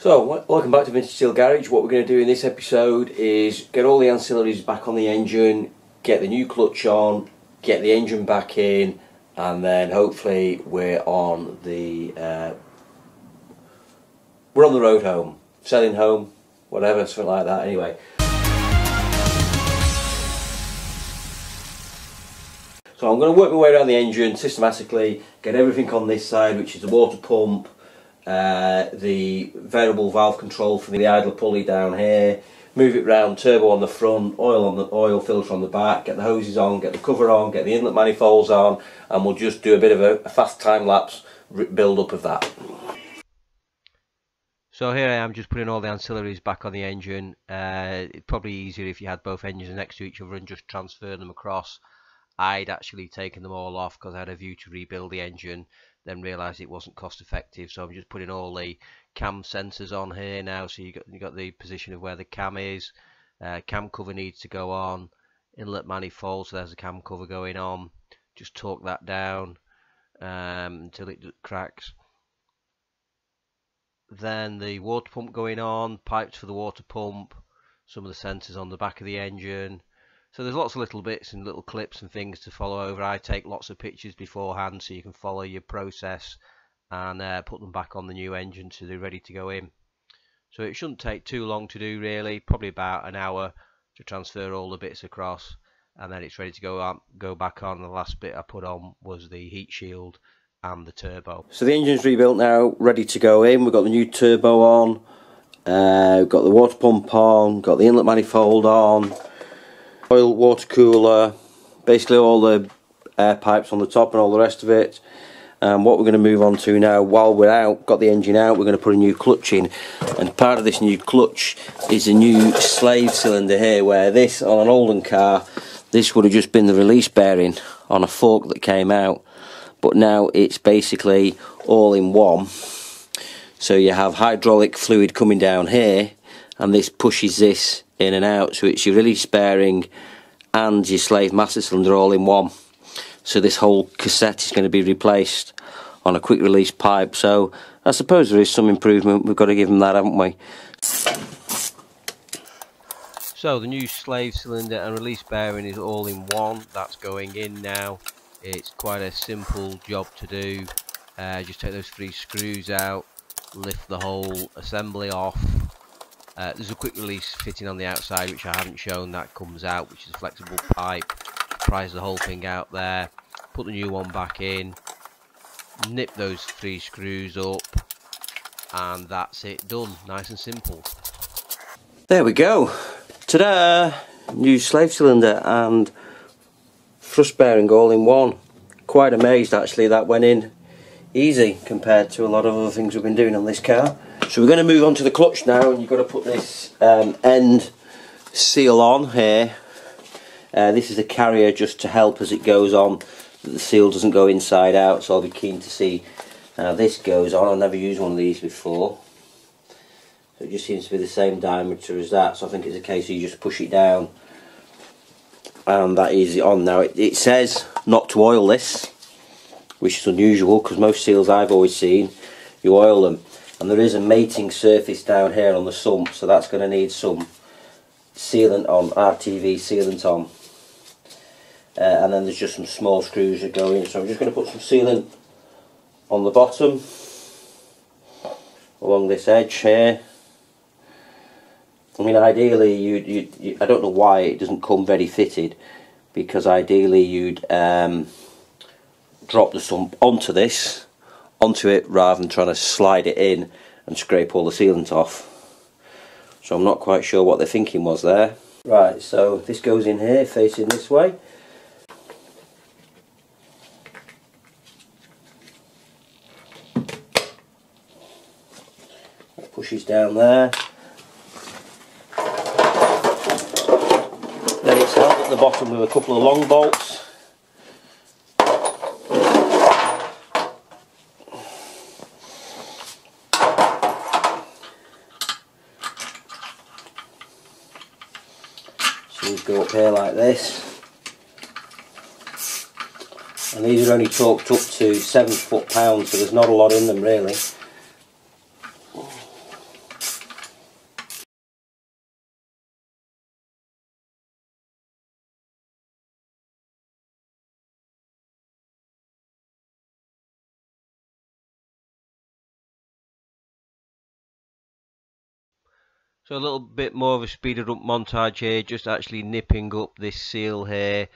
So, welcome back to Vintage Steel Garage. What we're going to do in this episode is get all the ancillaries back on the engine, get the new clutch on, get the engine back in, and then hopefully we're on the road home, selling home, whatever, something like that. Anyway, so I'm going to work my way around the engine systematically, get everything on this side, which is the water pump, the variable valve control for the idler pulley down here, move it round, turbo on the front, oil filter on the back, get the hoses on, get the cover on, get the inlet manifolds on, and we'll just do a bit of a fast time lapse build up of that. So here I am, just putting all the ancillaries back on the engine. It's probably easier if you had both engines next to each other and just transferred them across. I'd actually taken them all off because I had a view to rebuild the engine, then realised it wasn't cost effective, so I'm just putting all the cam sensors on here now. So you got the position of where the cam is, cam cover needs to go on, inlet manifold, so there's a cam cover going on. Just torque that down until it cracks. Then the water pump going on, pipes for the water pump, some of the sensors on the back of the engine. So there's lots of little bits and little clips and things to follow over. I take lots of pictures beforehand so you can follow your process and put them back on the new engine so they're ready to go in. So it shouldn't take too long to do really, probably about an hour to transfer all the bits across, and then it's ready to go back on. The last bit I put on was the heat shield and the turbo. So the engine's rebuilt now, ready to go in. We've got the new turbo on, we've got the water pump on, got the inlet manifold on, oil water cooler, basically all the air pipes on the top and all the rest of it. And what we're going to move on to now, while we're out, got the engine out, we're going to put a new clutch in. And part of this new clutch is a new slave cylinder here, where this, on an olden car, this would have just been the release bearing on a fork that came out, but now it's basically all in one. So you have hydraulic fluid coming down here, and this pushes this in and out, so it's your release bearing and your slave master cylinder all in one. So this whole cassette is going to be replaced on a quick release pipe, so I suppose there is some improvement. We've got to give them that, haven't we? So the new slave cylinder and release bearing is all in one. That's going in now. It's quite a simple job to do. Just take those three screws out, lift the whole assembly off. There's a quick release fitting on the outside which I haven't shown, that comes out, which is a flexible pipe. Prise the whole thing out there, put the new one back in, nip those three screws up, and that's it done. Nice and simple. There we go. Ta-da! New slave cylinder and thrust bearing all in one. Quite amazed actually, that went in easy compared to a lot of other things we've been doing on this car. So we're going to move on to the clutch now, and you've got to put this end seal on here. This is a carrier just to help as it goes on, that the seal doesn't go inside out, so I'll be keen to see how this goes on. I've never used one of these before, so it just seems to be the same diameter as that, so I think it's a case of you just push it down and that is on now. It says not to oil this, which is unusual because most seals I've always seen, you oil them. And there is a mating surface down here on the sump, so that's going to need some sealant on, RTV sealant on. And then there's just some small screws that go in, so I'm just going to put some sealant on the bottom along this edge here. I mean, ideally you I don't know why it doesn't come very fitted, because ideally you'd drop the sump onto it rather than trying to slide it in and scrape all the sealant off. So I'm not quite sure what their thinking was there. Right, so this goes in here facing this way. That pushes down there. Then it's held at the bottom with a couple of long bolts. Go up here like this, and these are only torqued up to 7 foot-pounds, so there's not a lot in them really. So a little bit more of a speeded up montage here, just actually nipping up this seal here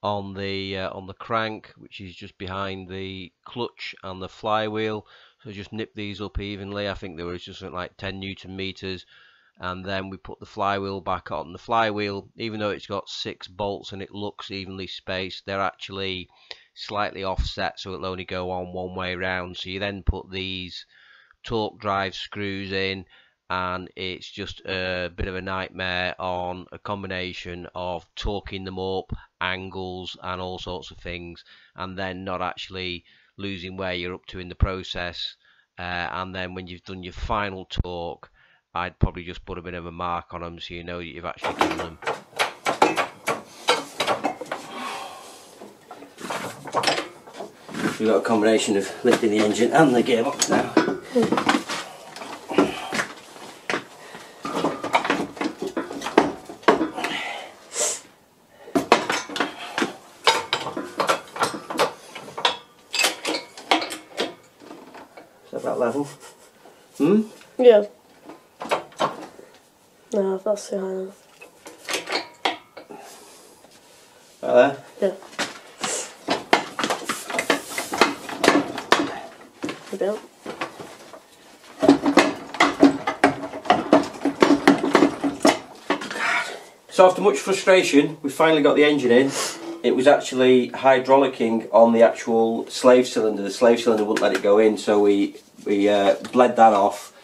on the crank, which is just behind the clutch and the flywheel. So just nip these up evenly. I think there was just like 10 newton meters, and then we put the flywheel back on. The flywheel, even though it's got 6 bolts and it looks evenly spaced, they're actually slightly offset, so it'll only go on one way round. So you then put these torque drive screws in, and it's just a bit of a nightmare on a combination of torquing them up, angles and all sorts of things, and then not actually losing where you're up to in the process. And then when you've done your final torque, I'd probably just put a bit of a mark on them so you know that you've actually done them. We've got a combination of lifting the engine and the gearbox now. Hmm? Yeah. No, that's too high enough. Right there? Yeah. You built? So after much frustration, we finally got the engine in. It was actually hydraulicking on the actual slave cylinder. The slave cylinder wouldn't let it go in, so we bled that off.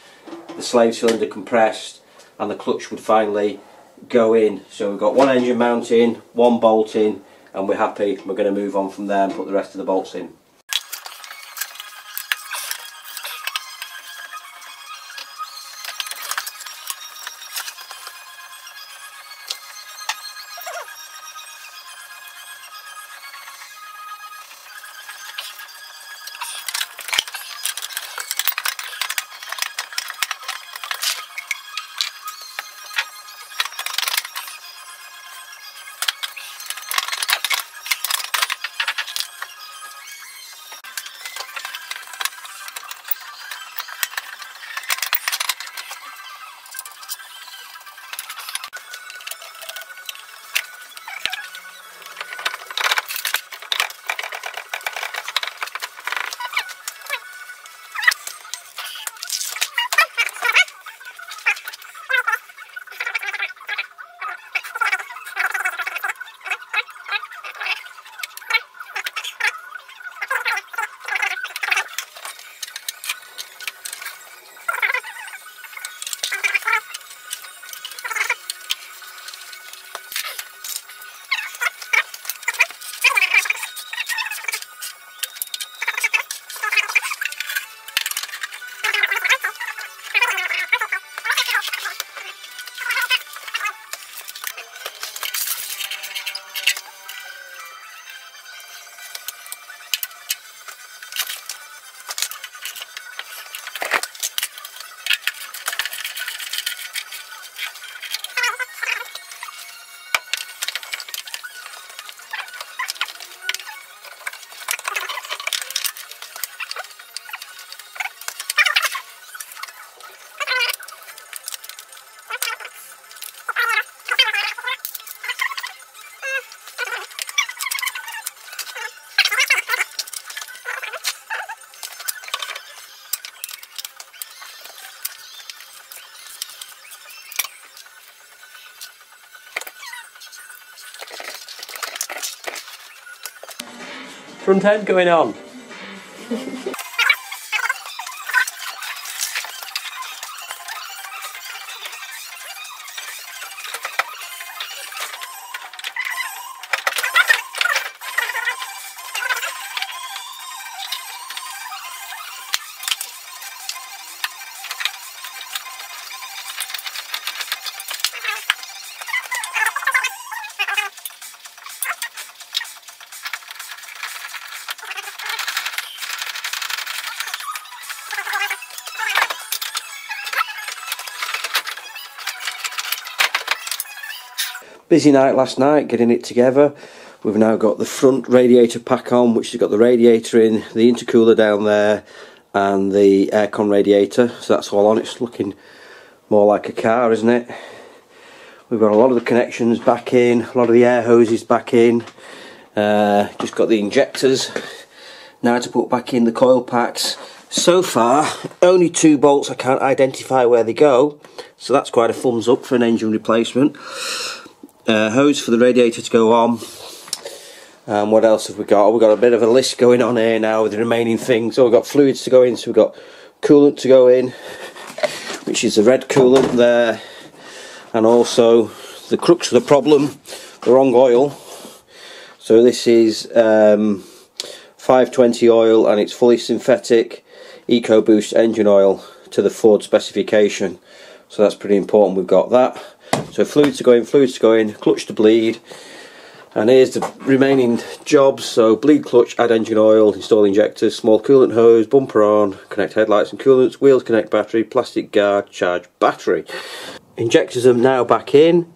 The slave cylinder compressed and the clutch would finally go in. So we've got one engine mount in, one bolt in, and we're happy. We're going to move on from there and put the rest of the bolts in. Front end going on. Busy night last night getting it together. We've now got the front radiator pack on, which has got the radiator in, the intercooler down there and the aircon radiator, so that's all on. It's looking more like a car, isn't it? We've got a lot of the connections back in, a lot of the air hoses back in, just got the injectors now to put back in the coil packs. So far only two bolts, I can't identify where they go, so that's quite a thumbs up for an engine replacement. Hose for the radiator to go on. What else have we got? We've got a bit of a list going on here now with the remaining things. So we've got fluids to go in, so we've got coolant to go in, which is the red coolant there, and also the crux of the problem, the wrong oil. So this is 520 oil, and it's fully synthetic EcoBoost engine oil to the Ford specification, so that's pretty important we've got that. So fluids to go in, fluids to go in, clutch to bleed, and here's the remaining jobs. So bleed clutch, add engine oil, install injectors, small coolant hose, bumper on, connect headlights and coolants, wheels, connect battery, plastic guard, charge battery. Injectors are now back in.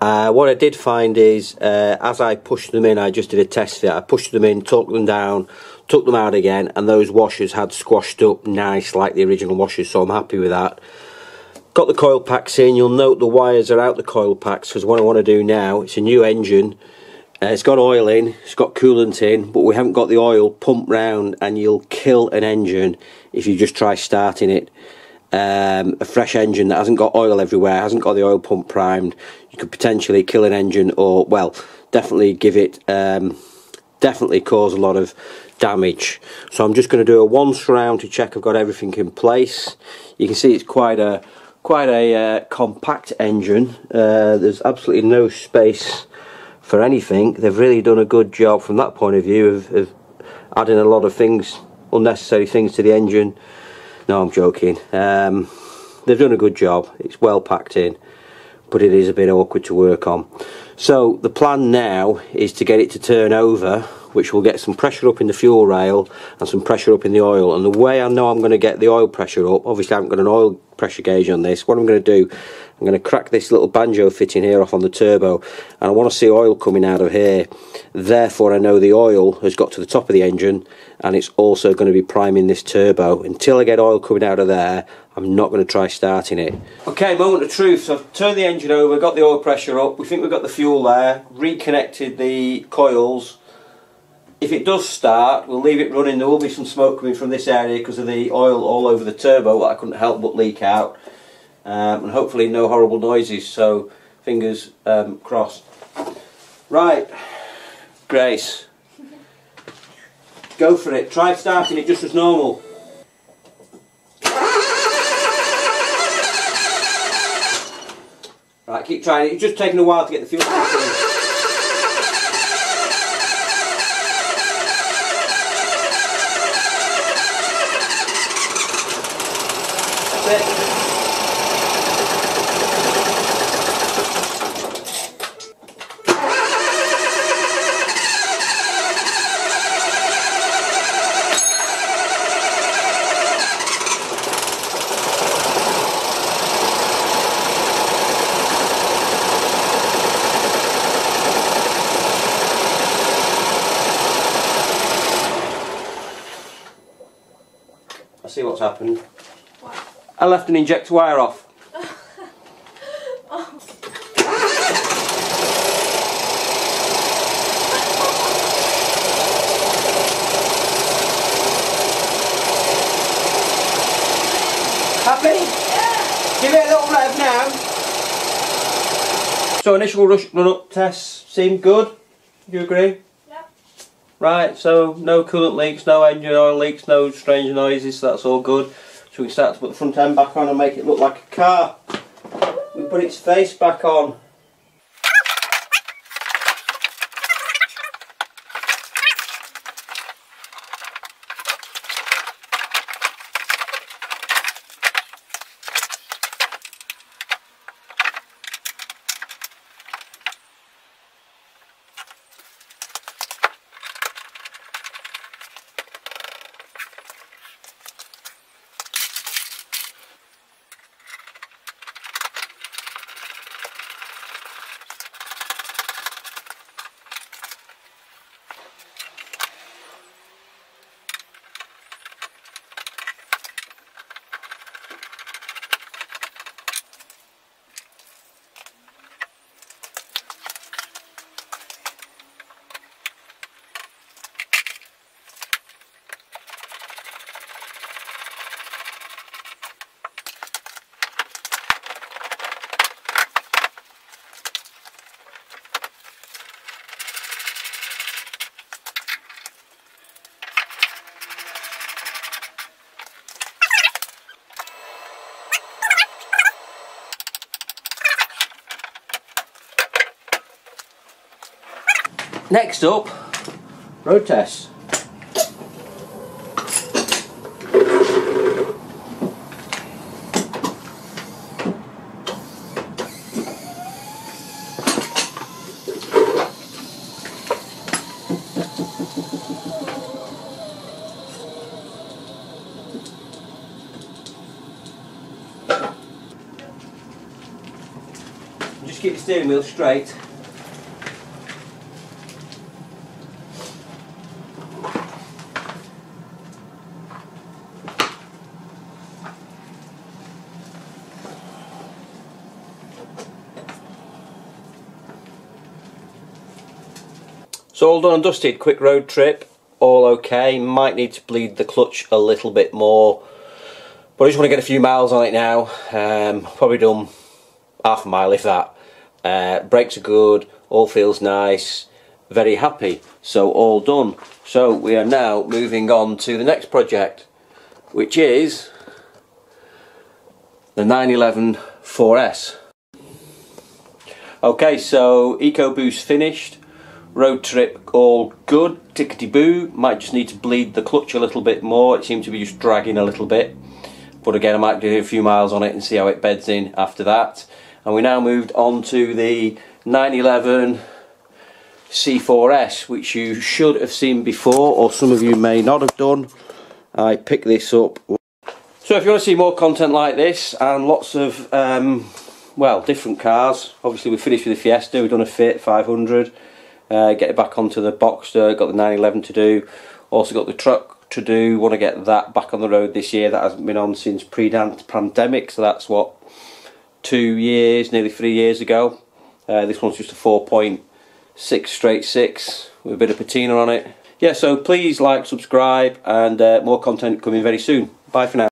What I did find is as I pushed them in, I just did a test fit. I pushed them in, torqued them down, took them out again, and those washers had squashed up nice like the original washers, so I'm happy with that. Got the coil packs in. You'll note the wires are out the coil packs, because what I want to do now, it's a new engine, it's got oil in, it's got coolant in, but we haven't got the oil pumped round, and you'll kill an engine if you just try starting it. A fresh engine that hasn't got oil everywhere, hasn't got the oil pump primed, you could potentially kill an engine, or well, definitely give it, definitely cause a lot of damage. So I'm just going to do a once round to check I've got everything in place. You can see it's quite a compact engine. There's absolutely no space for anything. They've really done a good job from that point of view of adding a lot of things, unnecessary things to the engine. No, I'm joking. They've done a good job. It's well packed in, but it is a bit awkward to work on. So the plan now is to get it to turn over, which will get some pressure up in the fuel rail and some pressure up in the oil. And the way I know I'm going to get the oil pressure up, obviously I haven't got an oil pressure gauge on this. What I'm going to do, I'm going to crack this little banjo fitting here off on the turbo, and I want to see oil coming out of here. Therefore I know the oil has got to the top of the engine, and it's also going to be priming this turbo. Until I get oil coming out of there, I'm not going to try starting it. Okay, moment of truth. So I've turned the engine over, got the oil pressure up, we think we've got the fuel there, reconnected the coils. If it does start, we'll leave it running. There will be some smoke coming from this area because of the oil all over the turbo that I couldn't help but leak out, and hopefully no horrible noises, so fingers crossed. Right, Grace, go for it. Try starting it just as normal. Right, keep trying. It's just taking a while to get the fuel in. See what's happened. What? I left an injector wire off. Oh. Happy? Yeah. Give it a little rev now. So initial run-up tests seemed good. Do you agree? Right, so no coolant leaks, no engine oil leaks, no strange noises, so that's all good. So we can start to put the front end back on and make it look like a car. We put its face back on. Next up, road test. Just keep the steering wheel straight. So all done and dusted, quick road trip, all okay, might need to bleed the clutch a little bit more, but I just want to get a few miles on it now. Probably done half a mile if that. Brakes are good, all feels nice, very happy, so all done. So we are now moving on to the next project, which is the 911 4S. Okay, so EcoBoost finished. Road trip all good, tickety-boo. Might just need to bleed the clutch a little bit more. It seems to be just dragging a little bit, but again I might do a few miles on it and see how it beds in after that. And we now moved on to the 911 C4S, which you should have seen before, or some of you may not have done. I picked this up. So if you want to see more content like this and lots of well, different cars, obviously we finished with the Fiesta, we've done a Fiat 500. Get it back onto the Boxster, got the 911 to do, also got the truck to do, want to get that back on the road this year. That hasn't been on since pre-pandemic, so that's what, 2 years, nearly 3 years ago. This one's just a 4.6 straight six with a bit of patina on it. Yeah, so please like, subscribe, and more content coming very soon. Bye for now.